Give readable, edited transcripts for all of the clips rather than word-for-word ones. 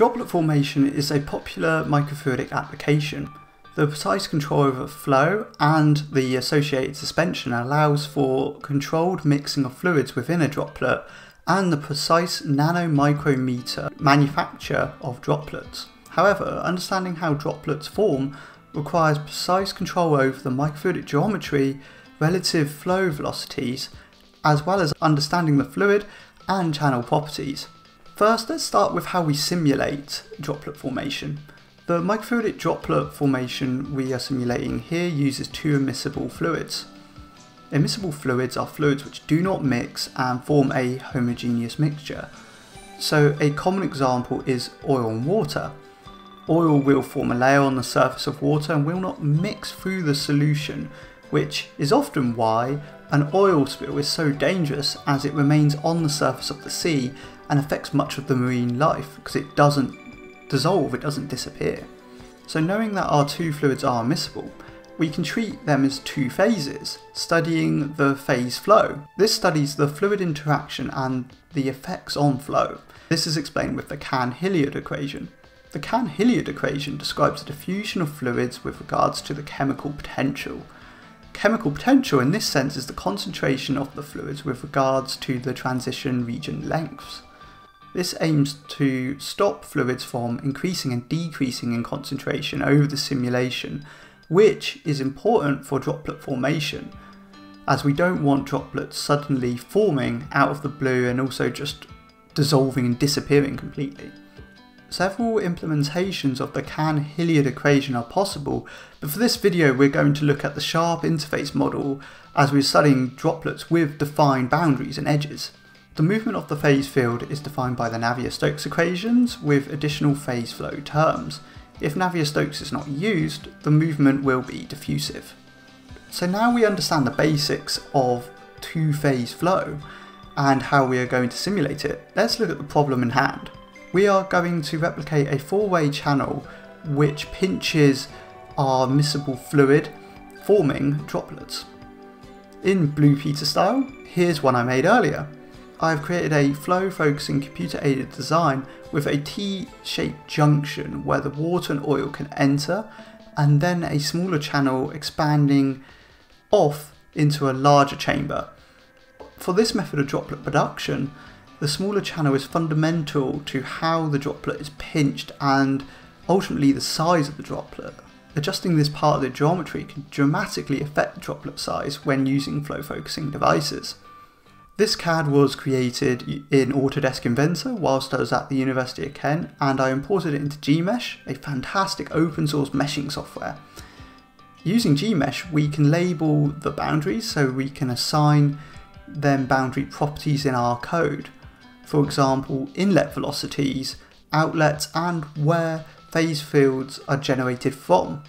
Droplet formation is a popular microfluidic application. The precise control over flow and the associated suspension allows for controlled mixing of fluids within a droplet and the precise nanomicrometer manufacture of droplets. However, understanding how droplets form requires precise control over the microfluidic geometry, relative flow velocities, as well as understanding the fluid and channel properties. First, let's start with how we simulate droplet formation. The microfluidic droplet formation we are simulating here uses two immiscible fluids. Immiscible fluids are fluids which do not mix and form a homogeneous mixture. So a common example is oil and water. Oil will form a layer on the surface of water and will not mix through the solution, which is often why an oil spill is so dangerous, as it remains on the surface of the sea and affects much of the marine life because it doesn't dissolve, it doesn't disappear. So knowing that our two fluids are immiscible, we can treat them as two phases, studying the phase flow. This studies the fluid interaction and the effects on flow. This is explained with the Cahn-Hilliard equation. The Cahn-Hilliard equation describes the diffusion of fluids with regards to the chemical potential. Chemical potential in this sense is the concentration of the fluids with regards to the transition region lengths. This aims to stop fluids from increasing and decreasing in concentration over the simulation, which is important for droplet formation, as we don't want droplets suddenly forming out of the blue and also just dissolving and disappearing completely. Several implementations of the Cahn-Hilliard equation are possible, but for this video we're going to look at the sharp interface model as we're studying droplets with defined boundaries and edges. The movement of the phase field is defined by the Navier-Stokes equations with additional phase flow terms. If Navier-Stokes is not used, the movement will be diffusive. So now we understand the basics of two-phase flow and how we are going to simulate it. Let's look at the problem in hand. We are going to replicate a four-way channel which pinches our miscible fluid, forming droplets. In Blue Peter style, here's one I made earlier. I've created a flow focusing computer-aided design with a T-shaped junction where the water and oil can enter, and then a smaller channel expanding off into a larger chamber. For this method of droplet production, the smaller channel is fundamental to how the droplet is pinched and ultimately the size of the droplet. Adjusting this part of the geometry can dramatically affect droplet size when using flow focusing devices. This CAD was created in Autodesk Inventor whilst I was at the University of Kent, and I imported it into Gmsh, a fantastic open source meshing software. Using Gmsh, we can label the boundaries, so we can assign them boundary properties in our code. For example, inlet velocities, outlets, and where phase fields are generated from.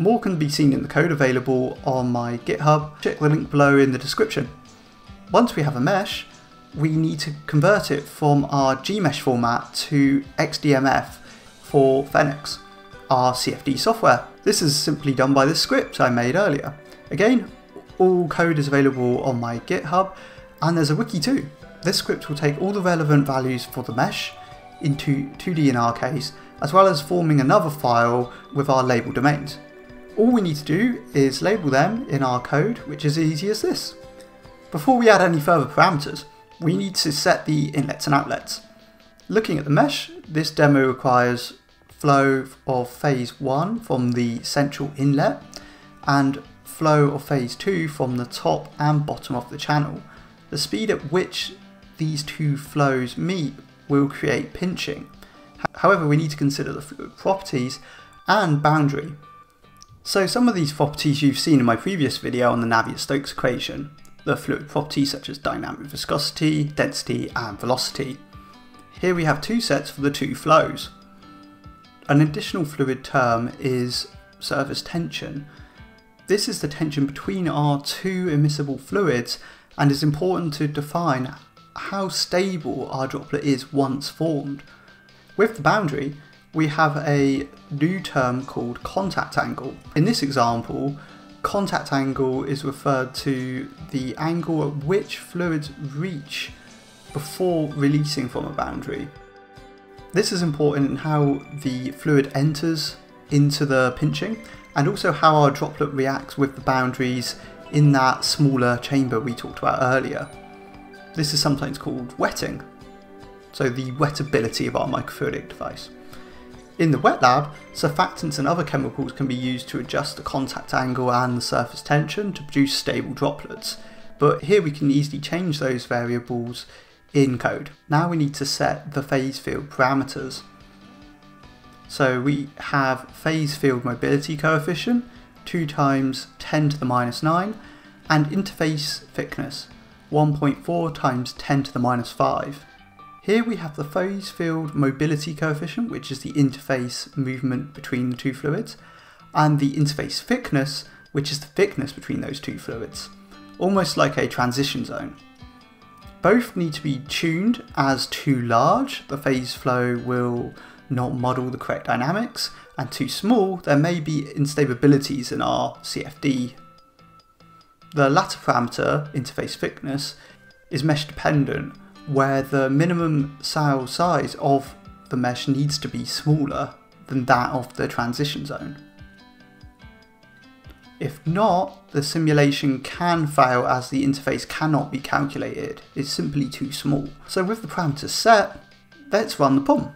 More can be seen in the code available on my GitHub. Check the link below in the description. Once we have a mesh, we need to convert it from our Gmsh format to XDMF for FEniCS, our CFD software. This is simply done by this script I made earlier. Again, all code is available on my GitHub, and there's a wiki too. This script will take all the relevant values for the mesh, in 2D in our case, as well as forming another file with our label domains. All we need to do is label them in our code, which is easy as this. Before we add any further parameters, we need to set the inlets and outlets. Looking at the mesh, this demo requires flow of phase 1 from the central inlet and flow of phase 2 from the top and bottom of the channel. The speed at which these two flows meet will create pinching. However, we need to consider the fluid properties and boundary. So some of these properties you've seen in my previous video on the Navier-Stokes equation, the fluid properties such as dynamic viscosity, density and velocity. Here we have two sets for the two flows. An additional fluid term is surface tension. This is the tension between our two immiscible fluids and is important to define how stable our droplet is once formed. With the boundary, we have a new term called contact angle. In this example, contact angle is referred to the angle at which fluids reach before releasing from a boundary. This is important in how the fluid enters into the pinching and also how our droplet reacts with the boundaries in that smaller chamber we talked about earlier. This is sometimes called wetting, so the wettability of our microfluidic device. In the wet lab, surfactants and other chemicals can be used to adjust the contact angle and the surface tension to produce stable droplets, but here we can easily change those variables in code. Now we need to set the phase field parameters. So we have phase field mobility coefficient, 2 × 10⁻⁹, and interface thickness, 1.4 × 10⁻⁵. Here we have the phase field mobility coefficient, which is the interface movement between the two fluids, and the interface thickness, which is the thickness between those two fluids, almost like a transition zone. Both need to be tuned as too large, the phase flow will not model the correct dynamics, and too small, there may be instabilities in our CFD. The latter parameter, interface thickness, is mesh dependent, where the minimum cell size of the mesh needs to be smaller than that of the transition zone. If not, the simulation can fail as the interface cannot be calculated, it's simply too small. So with the parameters set, let's run the problem.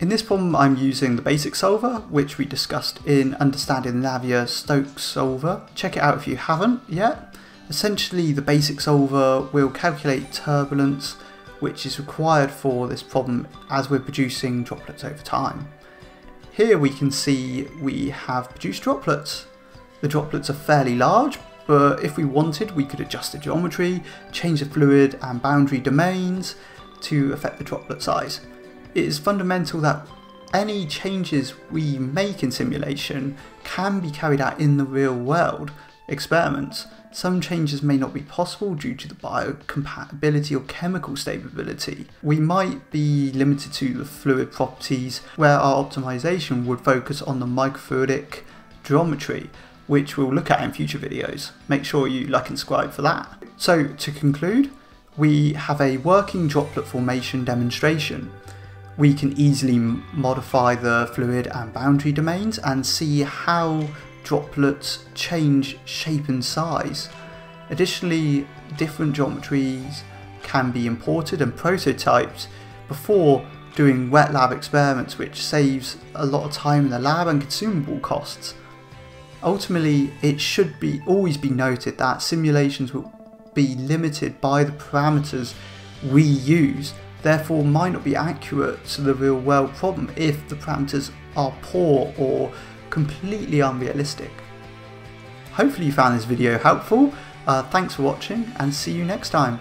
In this problem I'm using the basic solver, which we discussed in Understanding the Navier-Stokes solver. Check it out if you haven't yet. Essentially, the basic solver will calculate turbulence, which is required for this problem as we're producing droplets over time. Here we can see we have produced droplets. The droplets are fairly large, but if we wanted, we could adjust the geometry, change the fluid and boundary domains to affect the droplet size. It is fundamental that any changes we make in simulation can be carried out in the real world experiments. Some changes may not be possible due to the biocompatibility or chemical stability. We might be limited to the fluid properties, where our optimization would focus on the microfluidic geometry, which we'll look at in future videos. Make sure you like and subscribe for that. So to conclude, we have a working droplet formation demonstration. We can easily modify the fluid and boundary domains and see how droplets change shape and size. Additionally, different geometries can be imported and prototyped before doing wet lab experiments, which saves a lot of time in the lab and consumable costs. Ultimately, it should be always be noted that simulations will be limited by the parameters we use, therefore might not be accurate to the real world problem if the parameters are poor or completely unrealistic. Hopefully you found this video helpful. Thanks for watching and see you next time.